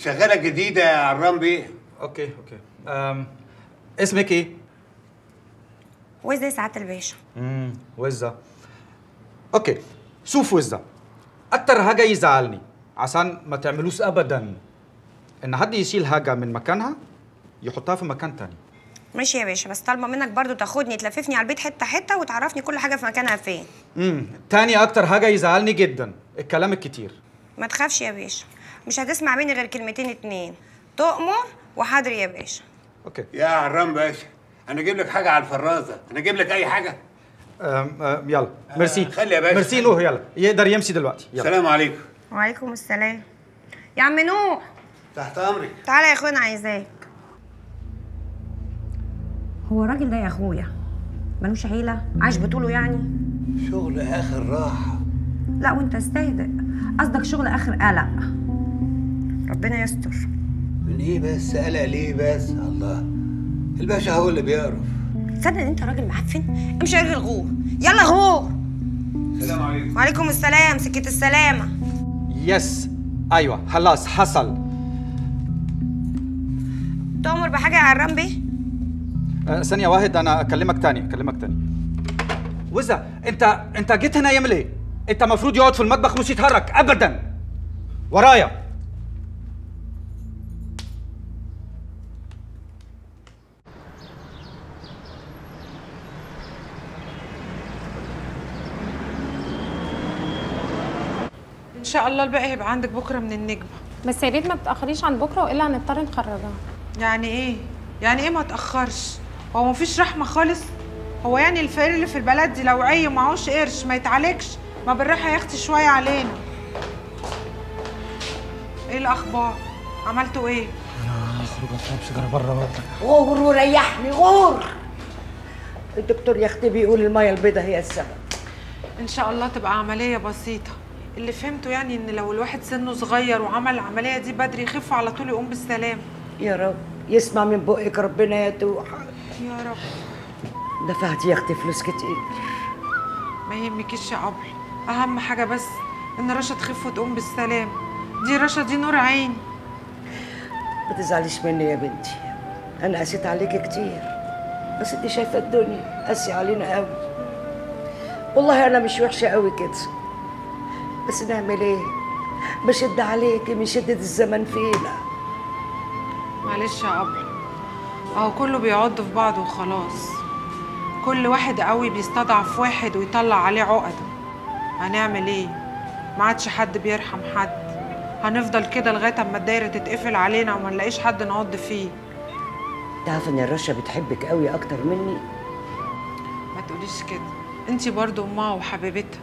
شغاله جديده يا عرام بيه. اوكي اسمك ايه؟ وزه يا سعاده الباشا. وزه. اوكي شوف وزه، اكتر حاجه يزعلني عشان ما تعملوش ابدا ان حد يشيل حاجه من مكانها يحطها في مكان تاني. ماشي يا باشا، بس طالبه منك برضو تاخدني تلففني على البيت حته حته وتعرفني كل حاجه في مكانها فين. تاني اكتر حاجه يزعلني جدا الكلام الكتير. ما تخافش يا باشا، مش هتسمع مني غير كلمتين اتنين، تؤمر وحاضر يا باشا. اوكي يا عرام باشا، انا اجيب لك حاجه على الفرازه، انا اجيب لك اي حاجه. يلا ميرسي. خلي يا باشا، ميرسي له، يلا يقدر يمشي دلوقتي. يلا السلام عليكم. وعليكم السلام يا عم نور. تحت امرك. تعالى يا اخويا انا عايزاك. هو الراجل ده يا اخويا ملوش عيله؟ عايش بطوله يعني؟ شغل اخر راحه. لا وانت استهدئ، قصدك شغل اخر قلق. ربنا يستر. من ايه بس قلق ليه بس؟ الله، الباشا هو اللي بيعرف. تصدق انت راجل معفن؟ امشي يا راجل غور، يلا غور. السلام عليكم. وعليكم السلام، سكة السلامة. يس ايوه خلاص حصل. تؤمر بحاجة يا عرام بيه؟ ثانية واحد، أنا أكلمك تاني. وزة أنت جيت هنا يعمل إيه؟ أنت المفروض يقعد في المطبخ مش يتحرك أبداً. ورايا. إن شاء الله الباقي هيبقى عندك بكرة من النجمة. بس يا ريت ما تتأخريش عن بكرة وإلا هنضطر نخرجها. يعني إيه ما تأخرش؟ هو مفيش رحمة خالص؟ هو يعني الفقير اللي في البلد دي لو عي ومعهوش قرش ما يتعالجش؟ ما بالراحة يا اختي شوية علينا. ايه الأخبار؟ عملتوا ايه؟ أنا هخرج أشرب سيجارة بره. غور وريحني غور. الدكتور يا اختي بيقول المية البيضاء هي السبب. إن شاء الله تبقى عملية بسيطة. اللي فهمته يعني إن لو الواحد سنه صغير وعمل العملية دي بدري يخف على طول يقوم بالسلام. يا رب يسمع من بقك ربنا يا توحة. يا رب. دفعت يا اختي فلوس كتير. ما يهمكيش يا قبل، اهم حاجه بس ان رشا تخف وتقوم بالسلام. رشا دي نور عيني. ما تزعليش مني يا بنتي، انا قسيت عليكي كتير، بس انت شايفه الدنيا قاسيه علينا قوي. والله انا مش وحشه قوي كده، بس نعمل ايه؟ بشد عليكي من شده الزمن فينا. معلش يا قبل، اهو كله بيعض في بعضه وخلاص، كل واحد قوي بيستضعف واحد ويطلع عليه عقده. هنعمل ايه؟ ما عادش حد بيرحم حد، هنفضل كده لغايه اما الدايره تتقفل علينا وما نلاقيش حد نقعد فيه. تعرف ان الرشا بتحبك قوي اكتر مني؟ ما تقوليش كده، انتي برضو امها وحبيبتها،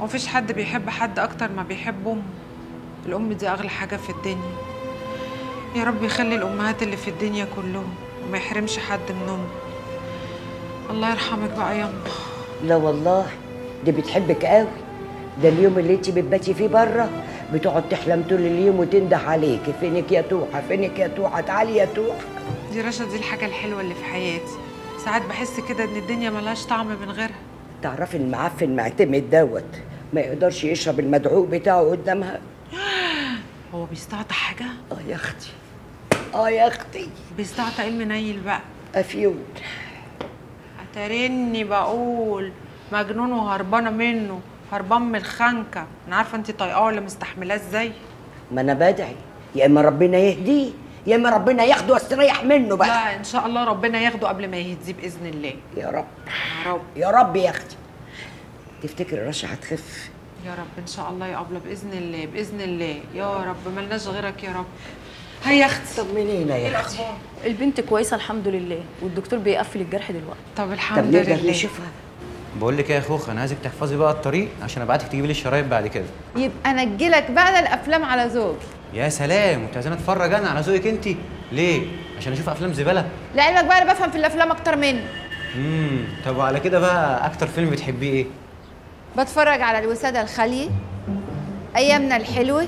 ومفيش حد بيحب حد اكتر ما بيحب امه. الام دي اغلى حاجه في الدنيا. يا رب يخلي الامهات اللي في الدنيا كلهم وما يحرمش حد منهم. الله يرحمك بقى يا امه. لا والله دي بتحبك قوي، ده اليوم اللي انت بتباتي فيه بره بتقعد تحلم طول اليوم وتنده عليكي، فينك يا توحه فينك يا توحه، تعالي يا توحه. دي رشا دي الحاجه الحلوه اللي في حياتي، ساعات بحس كده ان الدنيا ملهاش طعم من غيرها. تعرفي المعفن معتمد دوت ما يقدرش يشرب المدعوق بتاعه قدامها. هو بيستعطى حاجه؟ اه يا اختي بيستعطى ايه المنيل بقى؟ افيون. اترني بقول مجنون وهربانه منه، هربان من الخنكه. انا عارفه انت طايقاه ولا مستحملاه ازاي. ما انا بدعي يا اما ربنا يهديه يا اما ربنا ياخده واستريح منه بقى. لا ان شاء الله ربنا ياخده قبل ما يهديه باذن الله. يا رب يا رب يا رب يا اختي. تفتكر رشا هتخف؟ يا رب ان شاء الله يا قبله، باذن الله باذن الله يا رب، ملناش غيرك يا رب. هيا يا اختي طمنينا يا اختي. الاخبار البنت كويسه الحمد لله، والدكتور بيقفل الجرح دلوقتي. طب الحمد لله. نشوفها. بقول لك ايه يا خوخه، انا عايزك تحفظي بقى الطريق عشان ابعتك تجيبي لي الشرايط بعد كده. يبقى انا اجيلك بقى الافلام على ذوقي. يا سلام، وانت عايزاني اتفرج انا على ذوقك انت؟ ليه؟ عشان اشوف افلام زباله؟ لعلمك بقى انا بفهم في الافلام اكتر منك. طب وعلى كده بقى اكتر فيلم بتحبيه ايه؟ بتفرج على الوساده الخاليه، ايامنا الحلوه،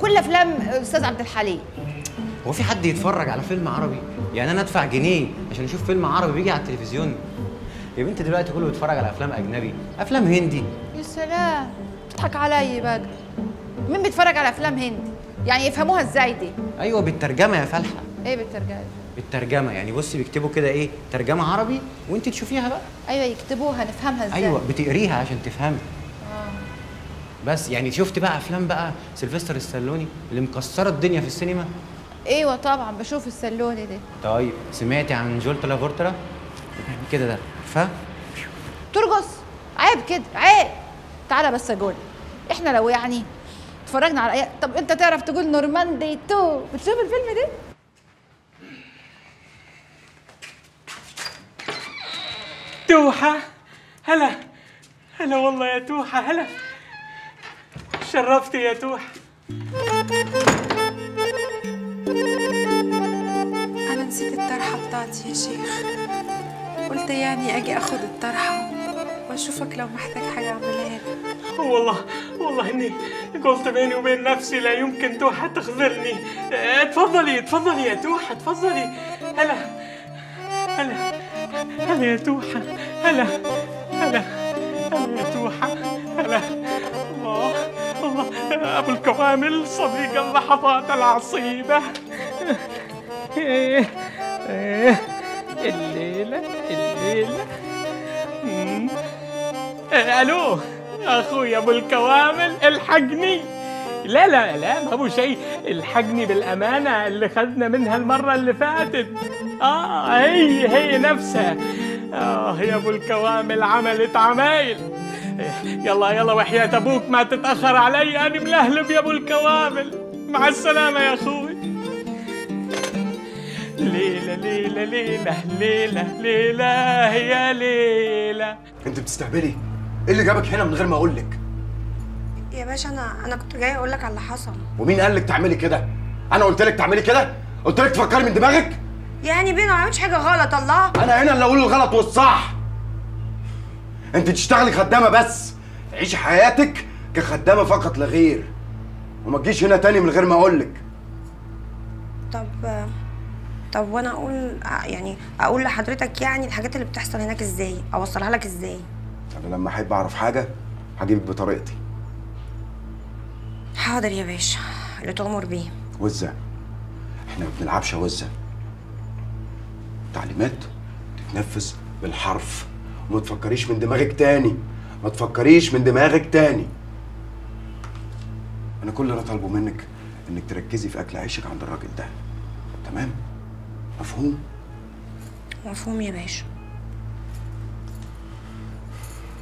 كل افلام استاذ عبد الحليم. هو في حد يتفرج على فيلم عربي؟ يعني انا ادفع جنيه عشان اشوف فيلم عربي بيجي على التلفزيون؟ يا بنت دلوقتي كله بيتفرج على افلام اجنبي، افلام هندي. يا سلام، بتضحك عليا بقى. مين بيتفرج على افلام هندي؟ يعني يفهموها ازاي دي؟ ايوه بالترجمه يا فالحه. ايه بالترجمه؟ بالترجمه يعني بصي بيكتبوا كده ايه ترجمه عربي وانت تشوفيها بقى. ايوه يكتبوها نفهمها ازاي؟ ايوه بتقريها عشان تفهمي. بس يعني شفت بقى افلام بقى سيلفستر السلوني اللي مكسره الدنيا في السينما؟ ايوه طبعا بشوف السلوني ده. طيب سمعتي عن جولتا لافورترا؟ كده ده فا ترقص عيب كده عيب. تعالى بس اقول احنا لو يعني اتفرجنا على اي طب انت تعرف تقول نورماندي 2 بتشوف الفيلم ده؟ توحه هلا هلا والله يا توحه هلا شرفتي يا توحه. انا نسيت الطرحه بتاعتي يا شيخ قلت يعني اجي اخد الطرحه واشوفك لو محتاج حاجه اعملها لك. والله والله اني قلت بيني وبين نفسي لا يمكن توحه تخذلني. اتفضلي اتفضلي يا توحه اتفضلي. هلا هلا هلا يا توحه هلا هلا هلا يا توحه هلا. الله الله ابو الكوامل صديق اللحظات العصيبه. الليله الليله الو اخويا ابو الكوامل الحقني. لا لا لا ما هو شيء الحقني بالامانه اللي خدنا منها المره اللي فاتت. هي نفسها. يا ابو الكوامل عملت عمايل. يلا يلا وحياه ابوك ما تتاخر علي انا ملهلب يا ابو الكوامل. مع السلامه يا اخوي. ليله ليله ليله ليله ليله يا ليله. انت بتستهبلي؟ ايه اللي جابك هنا من غير ما اقول لك؟ يا باشا انا كنت جاي اقول لك على اللي حصل. ومين قال لك تعملي كده؟ انا قلت لك تعملي كده؟ قلت لك تفكري من دماغك؟ يعني بينا ما عملتش حاجه غلط. الله انا هنا اللي اقول الغلط والصح. انت تشتغلي خدامه بس، عيشي حياتك كخدامه فقط لا غير، وما تجيش هنا تاني من غير ما اقول لك. طب وانا اقول يعني اقول لحضرتك يعني الحاجات اللي بتحصل هناك ازاي؟ اوصلها لك ازاي؟ أنا لما أحب أعرف حاجة هجيبك بطريقتي. حاضر يا باشا اللي تؤمر بيه. وزة إحنا ما بنلعبش يا وزة. تعليمات تتنفذ بالحرف وما تفكريش من دماغك تاني، ما تفكريش من دماغك تاني. أنا كل اللي طالبه منك إنك تركزي في أكل عيشك عند الراجل ده. تمام؟ مفهوم؟ مفهوم يا باشا.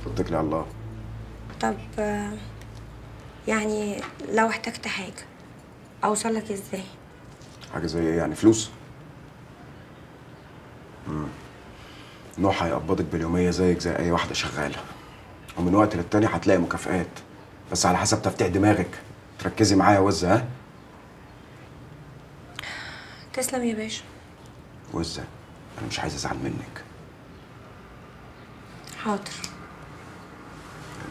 اتكلي على الله. طب يعني لو احتجت حاجه اوصل لك ازاي؟ حاجه زي ايه يعني؟ فلوس؟ نوح هيقبضك باليوميه زيك زي اي واحده شغاله، ومن وقت للتاني هتلاقي مكافآت، بس على حسب تفتيح دماغك. تركزي معايا يا وزه. ها؟ تسلم يا باشا. وزه انا مش عايز ازعل منك. حاضر.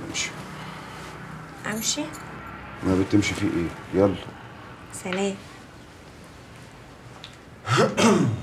امشي. امشي؟ ما بتمشي فيه ايه؟ يلا. سلام.